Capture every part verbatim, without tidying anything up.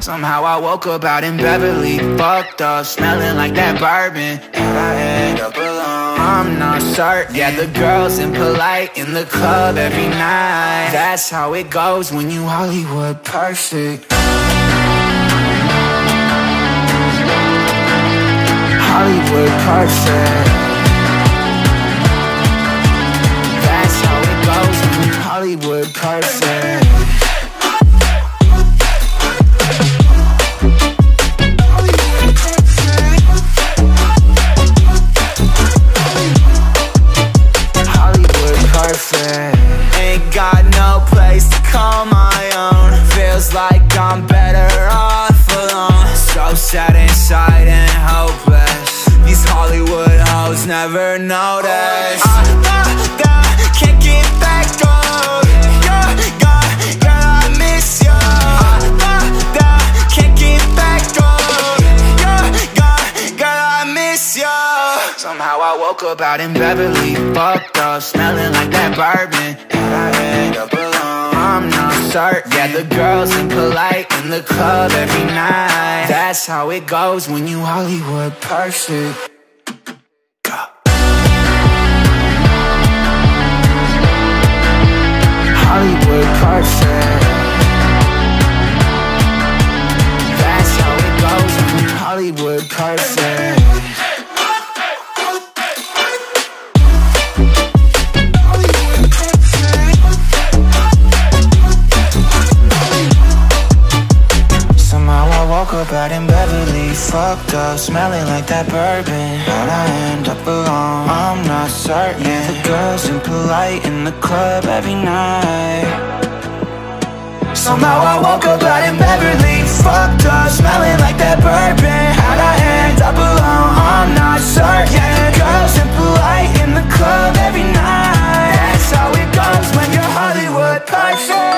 Somehow I woke up out in Beverly, fucked up, smelling like that bourbon, and I end up alone. I'm not certain. Yeah, the girls impolite in the club every night. That's how it goes when you Hollywood perfect. Hollywood perfect. That's how it goes when you Hollywood perfect. Ain't got no place to call my own. Feels like I'm better off alone. So sad inside and hopeless. These Hollywood hoes never notice. I, I, I can't get back on. You're gone, girl, I miss you. I, I, I can't get back on. You're gone, girl, I miss you. Somehow I woke up out in Beverly, fucked up, smelling like that bourbon, and I end up alone. I'm not certain. Yeah, the girls impolite in the club every night. That's how it goes when you Hollywood perfect. Hollywood perfect. That's how it goes when you Hollywood perfect. Out in Beverly, fucked up, smelling like that bourbon, but I end up alone. I'm not certain. Yeah, the girls impolite in the club every night. Somehow I woke up out in Beverly, fucked up, smelling like that bourbon, how'd I end up alone? I'm not certain. Yeah, the girls impolite in the club every night. That's how it goes when you're Hollywood perfect.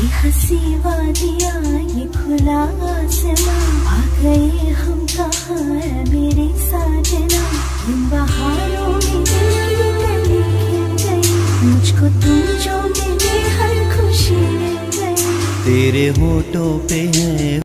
ये हंसी वादियाँ ये खुला आसमां आ गए हम कहाँ है मेरे साजना इन बहारों में दिल खिल गई मुझको तुम जो मिले हर खुशी मिल गई तेरे होठों पे है।